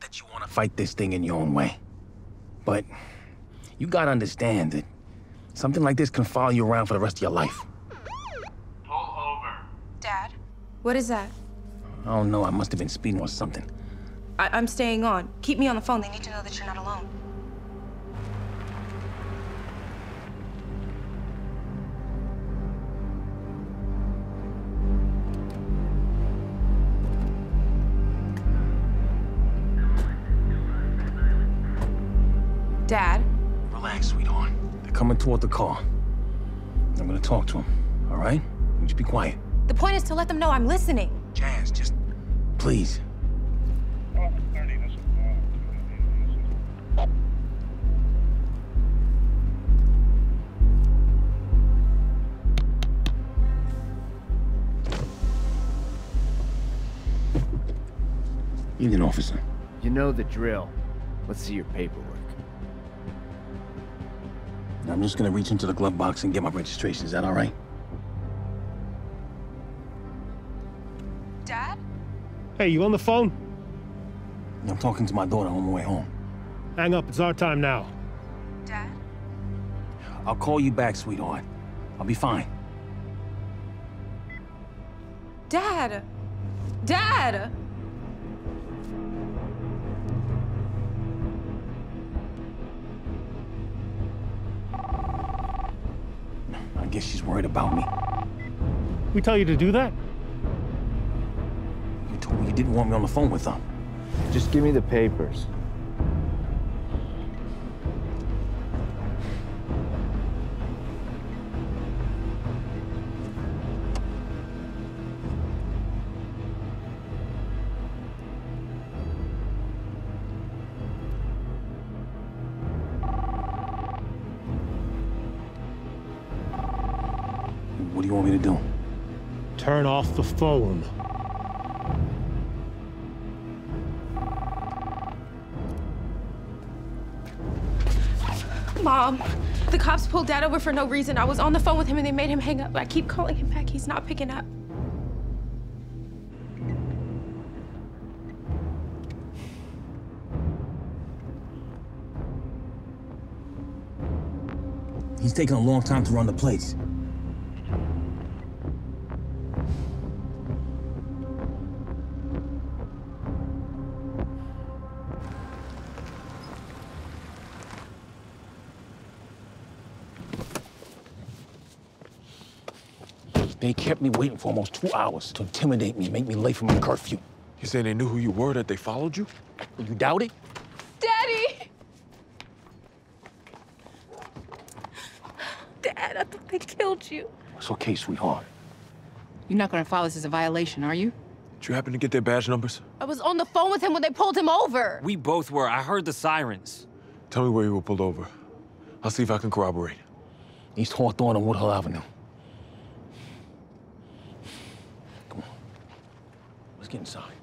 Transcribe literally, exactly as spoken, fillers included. get that you want to fight this thing in your own way. But you gotta understand that something like this can follow you around for the rest of your life. Pull over. Dad? What is that? I don't know. I must have been speeding or something. I I'm staying on. Keep me on the phone. They need to know that you're not alone. Dad? Relax, sweetheart. They're coming toward the car. I'm gonna talk to them, all right? You just be quiet. The point is to let them know I'm listening. Jazz, just... please. Evening, officer. You know the drill. Let's see your paperwork. I'm just gonna reach into the glove box and get my registration. Is that all right? Dad? Hey, you on the phone? I'm talking to my daughter on my way home. Hang up. It's our time now. Dad? I'll call you back, sweetheart. I'll be fine. Dad! Dad! I guess she's worried about me. We tell you to do that? You told me you didn't want me on the phone with them. Just give me the papers. What do you want me to do? Turn off the phone. Mom, the cops pulled Dad over for no reason. I was on the phone with him and they made him hang up. I keep calling him back. He's not picking up. He's taking a long time to run the plates. They kept me waiting for almost two hours to intimidate me, make me late for my curfew. You saying they knew who you were, that they followed you? You doubt it? Daddy! Dad, I think they killed you. It's okay, sweetheart. You're not gonna file this as a violation, are you? Did you happen to get their badge numbers? I was on the phone with him when they pulled him over. We both were. I heard the sirens. Tell me where you were pulled over. I'll see if I can corroborate. East Hawthorne and Woodhull Avenue. Let's get inside.